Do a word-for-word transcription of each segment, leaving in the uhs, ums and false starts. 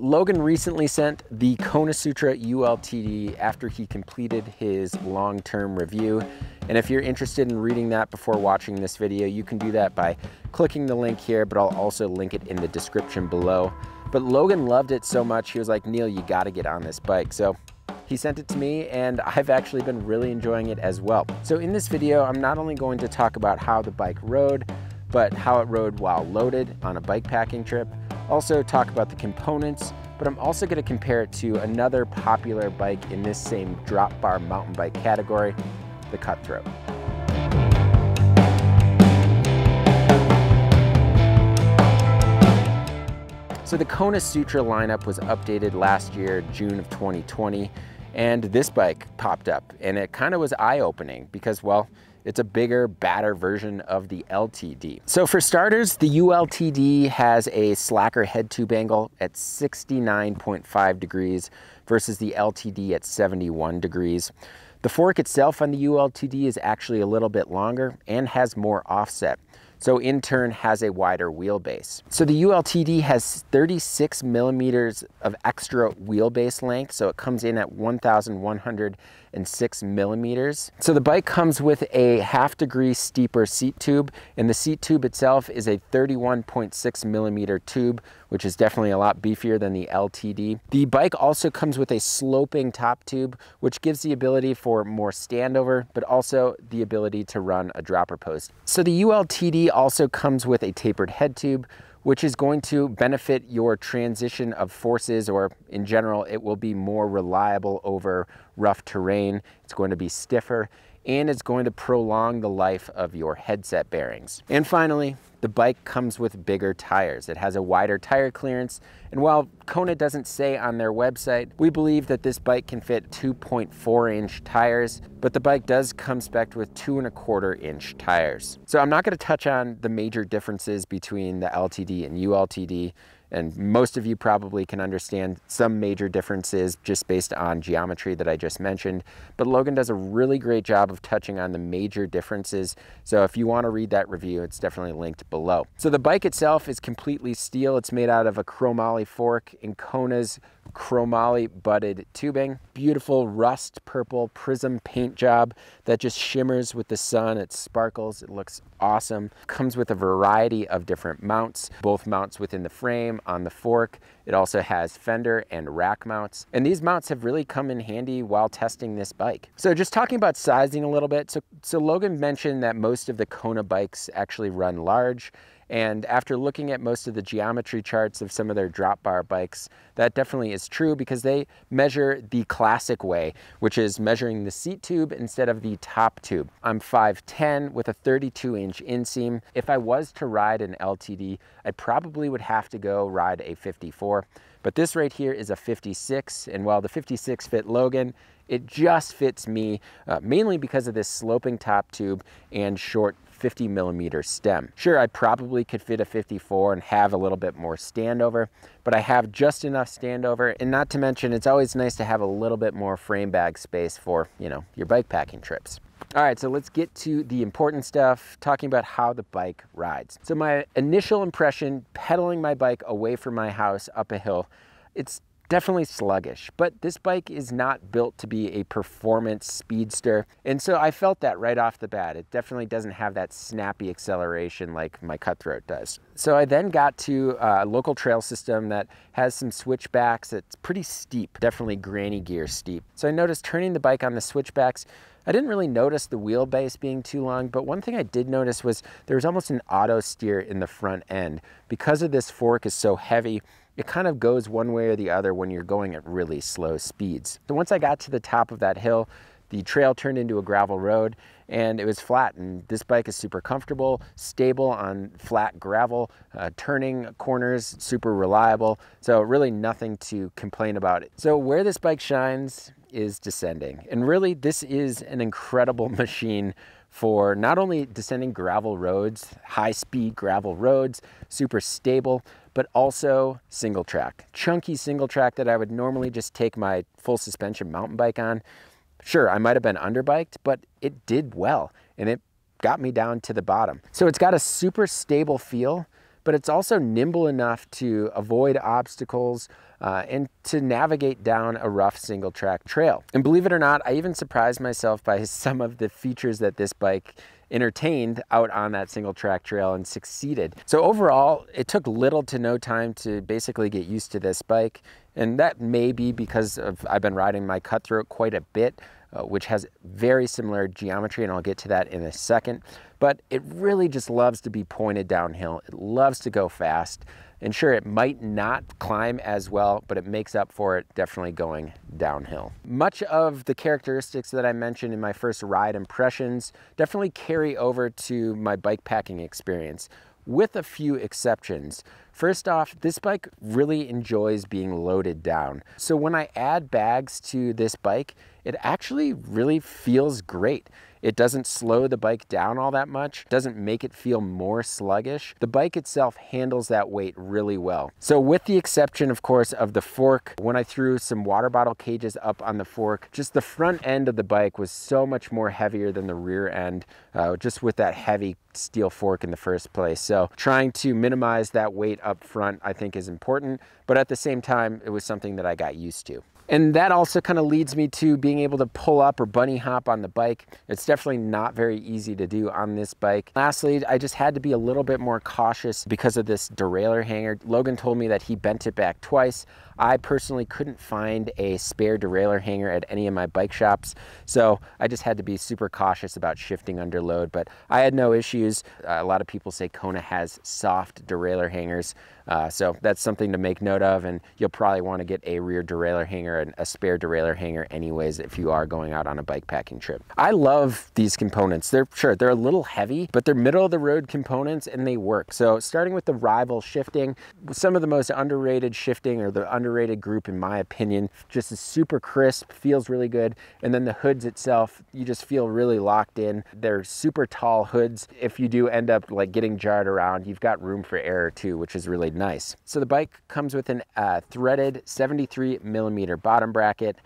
Logan recently sent the Kona Sutra U L T D after he completed his long-term review. And if you're interested in reading that before watching this video, you can do that by clicking the link here, but I'll also link it in the description below. But Logan loved it so much, he was like, Neil, you gotta get on this bike. So he sent it to me and I've actually been really enjoying it as well. So in this video, I'm not only going to talk about how the bike rode, but how it rode while loaded on a bikepacking trip. Also talk about the components, but I'm also going to compare it to another popular bike in this same drop bar mountain bike category, the Cutthroat. So the Kona Sutra lineup was updated last year, June of twenty twenty, and this bike popped up and it kind of was eye-opening because, well, it's a bigger, badder version of the L T D. So for starters, the U L T D has a slacker head tube angle at sixty-nine point five degrees versus the L T D at seventy-one degrees. The fork itself on the U L T D is actually a little bit longer and has more offset, so in turn has a wider wheelbase. So the U L T D has thirty-six millimeters of extra wheelbase length, so it comes in at one thousand one hundred six millimeters. So the bike comes with a half degree steeper seat tube, and the seat tube itself is a thirty-one point six millimeter tube, which is definitely a lot beefier than the L T D. The bike also comes with a sloping top tube, which gives the ability for more standover, but also the ability to run a dropper post. So the U L T D also comes with a tapered head tube, which is going to benefit your transition of forces, or in general, it will be more reliable over rough terrain. It's going to be stiffer, and it's going to prolong the life of your headset bearings. And finally, the bike comes with bigger tires. It has a wider tire clearance, and while Kona doesn't say on their website, we believe that this bike can fit two point four inch tires, but the bike does come spec'd with two and a quarter inch tires. So I'm not gonna touch on the major differences between the L T D and U L T D, and most of you probably can understand some major differences just based on geometry that I just mentioned, but Logan does a really great job of touching on the major differences. So if you wanna read that review, it's definitely linked below. So the bike itself is completely steel. It's made out of a chromoly fork and Kona's chromoly butted tubing. Beautiful rust purple prism paint job that just shimmers with the sun. It sparkles, it looks awesome. Comes with a variety of different mounts, both mounts within the frame, on the fork. It also has fender and rack mounts, and these mounts have really come in handy while testing this bike. So just talking about sizing a little bit, so, so Logan mentioned that most of the Kona bikes actually run large, and after looking at most of the geometry charts of some of their drop bar bikes, that definitely is true because they measure the classic way, which is measuring the seat tube instead of the top tube. I'm five ten with a thirty-two inch inseam. If I was to ride an L T D, I probably would have to go ride a fifty-four, but this right here is a fifty-six, and while the fifty-six fit Logan, it just fits me, uh, mainly because of this sloping top tube and short fifty millimeter stem. Sure, I probably could fit a fifty-four and have a little bit more standover, but I have just enough standover, and not to mention, it's always nice to have a little bit more frame bag space for, you know, your bikepacking trips. All right, so let's get to the important stuff, talking about how the bike rides. So my initial impression, pedaling my bike away from my house up a hill, it's definitely sluggish, but this bike is not built to be a performance speedster, and so I felt that right off the bat. It definitely doesn't have that snappy acceleration like my Cutthroat does. So I then got to a local trail system that has some switchbacks. It's pretty steep, definitely granny gear steep. So I noticed turning the bike on the switchbacks, I didn't really notice the wheelbase being too long, but one thing I did notice was there was almost an auto steer in the front end. Because of this fork is so heavy, it kind of goes one way or the other when you're going at really slow speeds. So once I got to the top of that hill, the trail turned into a gravel road and it was flat, and this bike is super comfortable, stable on flat gravel, uh, turning corners, super reliable. So really nothing to complain about. So where this bike shines is descending. And really, this is an incredible machine for not only descending gravel roads, high speed gravel roads, super stable, but also single track. Chunky single track that I would normally just take my full suspension mountain bike on. Sure, I might've been underbiked, but it did well and it got me down to the bottom. So it's got a super stable feel, but it's also nimble enough to avoid obstacles, uh, and to navigate down a rough single track trail. And believe it or not, I even surprised myself by some of the features that this bike entertained out on that single track trail and succeeded. So overall, it took little to no time to basically get used to this bike. And that may be because of, I've been riding my Cutthroat quite a bit, uh, which has very similar geometry, and I'll get to that in a second. But it really just loves to be pointed downhill. It loves to go fast. And sure, it might not climb as well, but it makes up for it definitely going downhill. Much of the characteristics that I mentioned in my first ride impressions definitely carry over to my bikepacking experience, with a few exceptions. First off, this bike really enjoys being loaded down. So when I add bags to this bike, it actually really feels great. It doesn't slow the bike down all that much, doesn't make it feel more sluggish. The bike itself handles that weight really well. So with the exception, of course, of the fork, when I threw some water bottle cages up on the fork, just the front end of the bike was so much more heavier than the rear end, uh, just with that heavy steel fork in the first place. So trying to minimize that weight up front, I think, is important, but at the same time, it was something that I got used to. And that also kind of leads me to being able to pull up or bunny hop on the bike. It's definitely not very easy to do on this bike. Lastly, I just had to be a little bit more cautious because of this derailleur hanger. Logan told me that he bent it back twice. I personally couldn't find a spare derailleur hanger at any of my bike shops, so I just had to be super cautious about shifting under load, but I had no issues. Uh, a lot of people say Kona has soft derailleur hangers, uh, so that's something to make note of, and you'll probably want to get a rear derailleur hanger and a spare derailleur hanger anyways if you are going out on a bikepacking trip. I love these components. They're sure, they're a little heavy, but they're middle of the road components and they work. So starting with the Rival shifting, some of the most underrated shifting, or the underrated group in my opinion, just is super crisp, feels really good. And then the hoods itself, you just feel really locked in. They're super tall hoods. If you do end up like getting jarred around, you've got room for error too, which is really nice. So the bike comes with an uh, threaded seventy-three millimeter bottom bracket,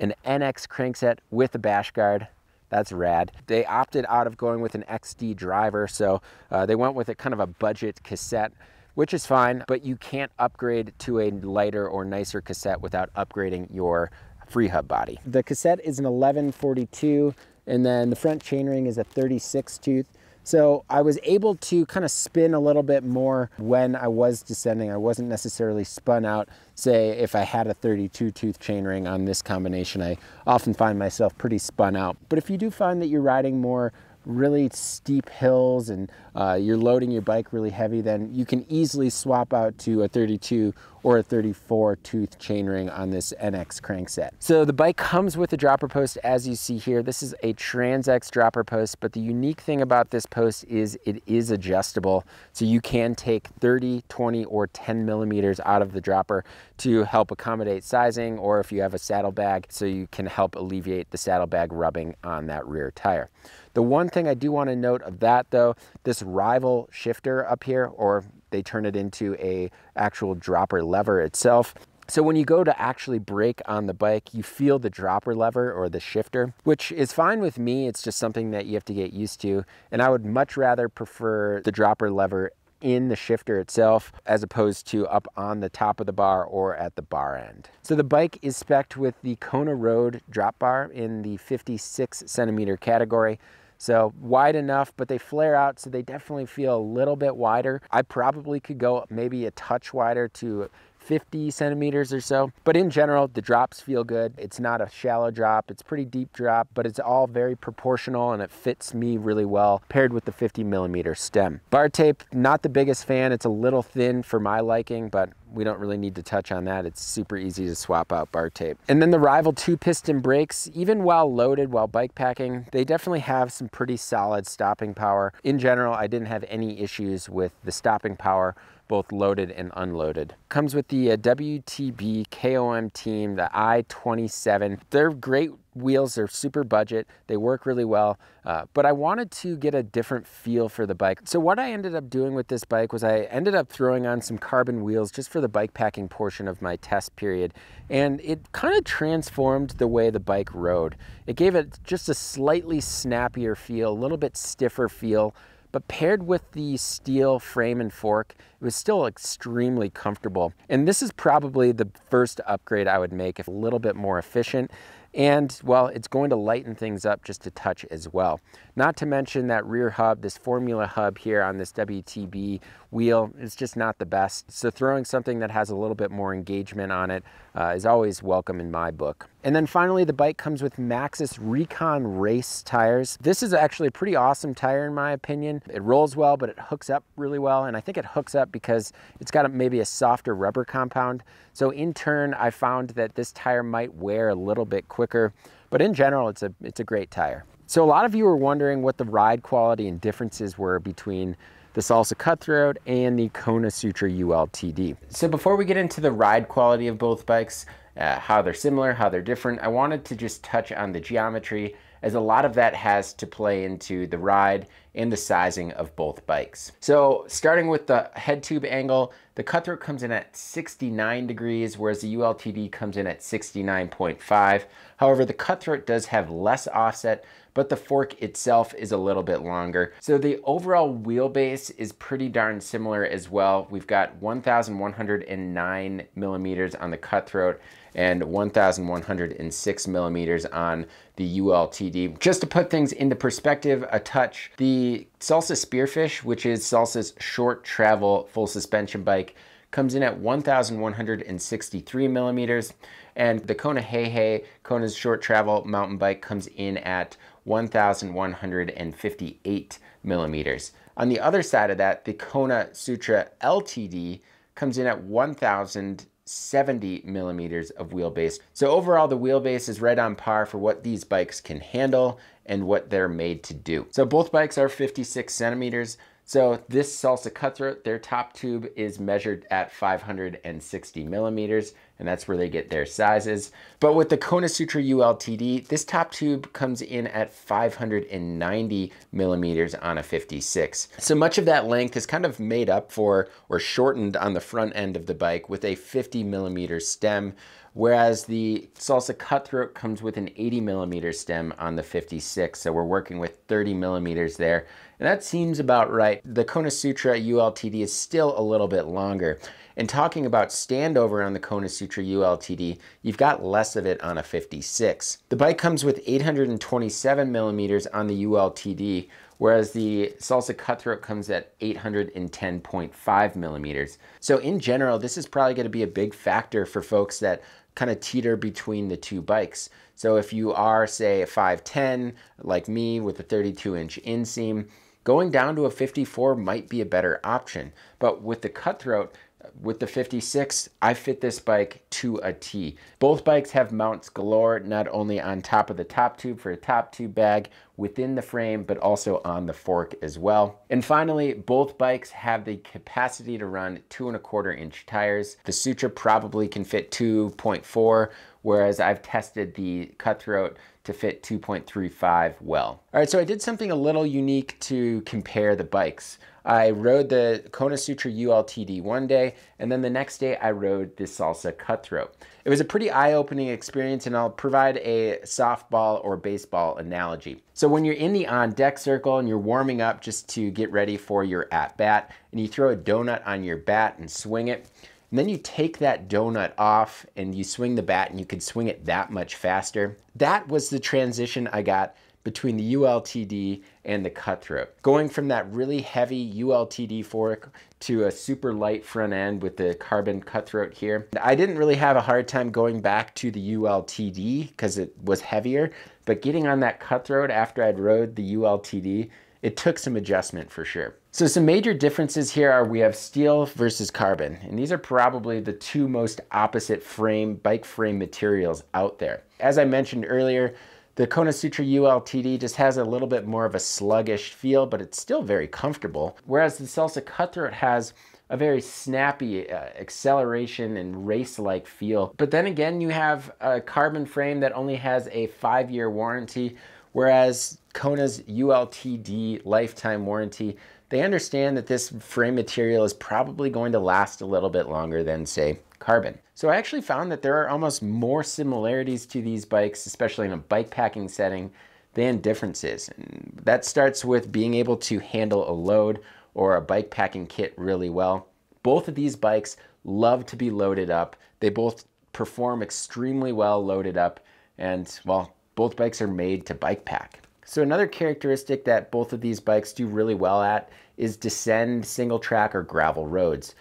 an N X crankset with a bash guard. That's rad. They opted out of going with an X D driver, so uh, they went with a kind of a budget cassette, which is fine, but you can't upgrade to a lighter or nicer cassette without upgrading your free hub body. The cassette is an eleven forty-two, and then the front chainring is a thirty-six tooth. So I was able to kind of spin a little bit more when I was descending. I wasn't necessarily spun out, say if I had a thirty-two tooth chainring on this combination. I often find myself pretty spun out. But if you do find that you're riding more really steep hills and uh, you're loading your bike really heavy, then you can easily swap out to a thirty-two or a thirty-four tooth chainring on this N X crankset. So the bike comes with a dropper post, as you see here. This is a Trans-X dropper post, but the unique thing about this post is it is adjustable. So you can take thirty, twenty, or ten millimeters out of the dropper to help accommodate sizing, or if you have a saddlebag, so you can help alleviate the saddlebag rubbing on that rear tire. The one thing I do want to note of that though, this Rival shifter up here, or they turn it into a actual dropper lever itself. So when you go to actually brake on the bike, you feel the dropper lever or the shifter, which is fine with me. It's just something that you have to get used to. And I would much rather prefer the dropper lever in the shifter itself as opposed to up on the top of the bar or at the bar end. So the bike is spec'd with the Kona Road drop bar in the fifty-six centimeter category. So wide enough, but they flare out, so they definitely feel a little bit wider. I probably could go maybe a touch wider to fifty centimeters or so, but in general, the drops feel good. It's not a shallow drop, it's pretty deep drop, but it's all very proportional and it fits me really well, paired with the fifty millimeter stem. Bar tape, not the biggest fan. It's a little thin for my liking, but we don't really need to touch on that. It's super easy to swap out bar tape. And then the Rival two piston brakes, even while loaded while bikepacking, they definitely have some pretty solid stopping power. In general, I didn't have any issues with the stopping power, both loaded and unloaded. Comes with the uh, W T B K O M team, the I twenty-seven. They're great wheels, they're super budget, they work really well, uh, but I wanted to get a different feel for the bike. So what I ended up doing with this bike was I ended up throwing on some carbon wheels just for the bikepacking portion of my test period, and it kind of transformed the way the bike rode. It gave it just a slightly snappier feel, a little bit stiffer feel, but paired with the steel frame and fork, it was still extremely comfortable. And this is probably the first upgrade I would make, if a little bit more efficient. And well, it's going to lighten things up just a touch as well. Not to mention that rear hub, this formula hub here on this W T B wheel, is just not the best. So throwing something that has a little bit more engagement on it uh, is always welcome in my book. And then finally, the bike comes with Maxxis Recon Race tires. This is actually a pretty awesome tire in my opinion. It rolls well, but it hooks up really well. And I think it hooks up because it's got a, maybe a softer rubber compound. So in turn, I found that this tire might wear a little bit quicker. Quicker, but in general, it's a, it's a great tire. So a lot of you were wondering what the ride quality and differences were between the Salsa Cutthroat and the Kona Sutra U L T D. So before we get into the ride quality of both bikes, uh, how they're similar, how they're different, I wanted to just touch on the geometry, as a lot of that has to play into the ride and the sizing of both bikes. So starting with the head tube angle, the Cutthroat comes in at sixty-nine degrees, whereas the U L T D comes in at sixty-nine point five. However, the Cutthroat does have less offset, but the fork itself is a little bit longer. So the overall wheelbase is pretty darn similar as well. We've got one thousand one hundred nine millimeters on the Cutthroat and one thousand one hundred six millimeters on the U L T D. Just to put things into perspective a touch, the Salsa Spearfish, which is Salsa's short travel full suspension bike, comes in at one thousand one hundred sixty-three millimeters, and the Kona Heihei, Kona's short travel mountain bike, comes in at one thousand one hundred fifty-eight millimeters. On the other side of that, the Kona Sutra L T D comes in at one thousand seventy millimeters of wheelbase. So overall, the wheelbase is right on par for what these bikes can handle and what they're made to do. So both bikes are fifty-six centimeters. So this Salsa Cutthroat, their top tube is measured at five hundred sixty millimeters, and that's where they get their sizes. But with the Kona Sutra U L T D, this top tube comes in at five hundred ninety millimeters on a fifty-six. So much of that length is kind of made up for or shortened on the front end of the bike with a fifty millimeter stem, whereas the Salsa Cutthroat comes with an eighty millimeter stem on the fifty-six. So we're working with thirty millimeters there, and that seems about right. The Kona Sutra U L T D is still a little bit longer. And talking about standover on the Kona Sutra U L T D, you've got less of it on a fifty-six. The bike comes with eight hundred twenty-seven millimeters on the U L T D, whereas the Salsa Cutthroat comes at eight hundred ten point five millimeters. So in general, this is probably going to be a big factor for folks that kind of teeter between the two bikes. So if you are, say, five ten, like me, with a thirty-two inch inseam, going down to a fifty-four might be a better option. But with the Cutthroat, with the fifty-six, I fit this bike to a T. Both bikes have mounts galore, not only on top of the top tube for a top tube bag within the frame, but also on the fork as well. And finally, both bikes have the capacity to run two and a quarter inch tires. The Sutra probably can fit two point four, whereas I've tested the Cutthroat to fit two point three five well. All right, so I did something a little unique to compare the bikes. I rode the Kona Sutra U L T D one day, and then the next day I rode the Salsa Cutthroat. It was a pretty eye-opening experience, and I'll provide a softball or baseball analogy. So when you're in the on-deck circle and you're warming up just to get ready for your at-bat, and you throw a donut on your bat and swing it, and then you take that donut off and you swing the bat, and you could swing it that much faster. That was the transition I got between the U L T D and the Cutthroat. Going from that really heavy U L T D fork to a super light front end with the carbon Cutthroat here. I didn't really have a hard time going back to the U L T D because it was heavier, but getting on that Cutthroat after I'd rode the U L T D, it took some adjustment for sure. So some major differences here are we have steel versus carbon, and these are probably the two most opposite frame, bike frame materials out there. As I mentioned earlier, the Kona Sutra U L T D just has a little bit more of a sluggish feel, but it's still very comfortable. Whereas the Salsa Cutthroat has a very snappy uh, acceleration and race-like feel. But then again, you have a carbon frame that only has a five-year warranty, whereas Kona's U L T D lifetime warranty, they understand that this frame material is probably going to last a little bit longer than, say, carbon. So I actually found that there are almost more similarities to these bikes, especially in a bikepacking setting, than differences. And that starts with being able to handle a load or a bike packing kit really well. Both of these bikes love to be loaded up. They both perform extremely well loaded up, and well, both bikes are made to bike pack. So another characteristic that both of these bikes do really well at is descend, single track, or gravel roads.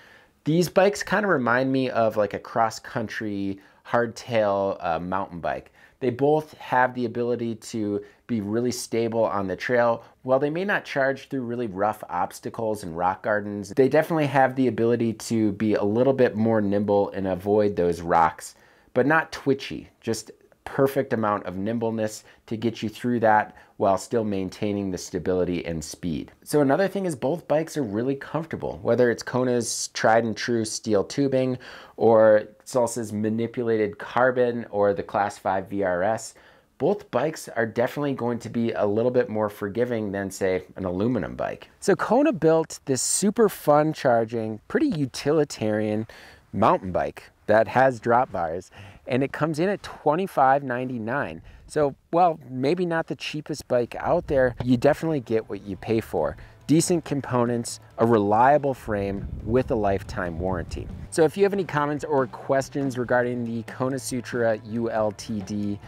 These bikes kind of remind me of like a cross-country hardtail uh, mountain bike. They both have the ability to be really stable on the trail. While they may not charge through really rough obstacles and rock gardens, they definitely have the ability to be a little bit more nimble and avoid those rocks, but not twitchy, just perfect amount of nimbleness to get you through that while still maintaining the stability and speed. So another thing is both bikes are really comfortable, whether it's Kona's tried and true steel tubing or Salsa's manipulated carbon or the Class five V R S. Both bikes are definitely going to be a little bit more forgiving than, say, an aluminum bike. So Kona built this super fun charging, pretty utilitarian mountain bike that has drop bars, and it comes in at twenty-five ninety-nine. So, well, maybe not the cheapest bike out there. You definitely get what you pay for. Decent components, a reliable frame with a lifetime warranty. So if you have any comments or questions regarding the Kona Sutra U L T D,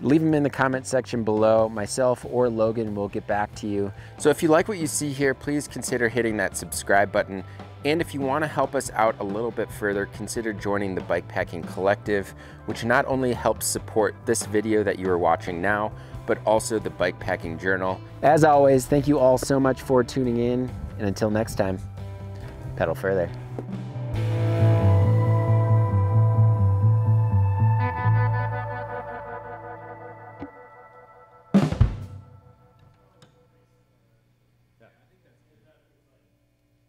leave them in the comment section below. Myself or Logan will get back to you. So if you like what you see here, please consider hitting that subscribe button. And if you want to help us out a little bit further, consider joining the Bikepacking Collective, which not only helps support this video that you are watching now, but also the Bikepacking Journal. As always, thank you all so much for tuning in, and until next time, pedal further.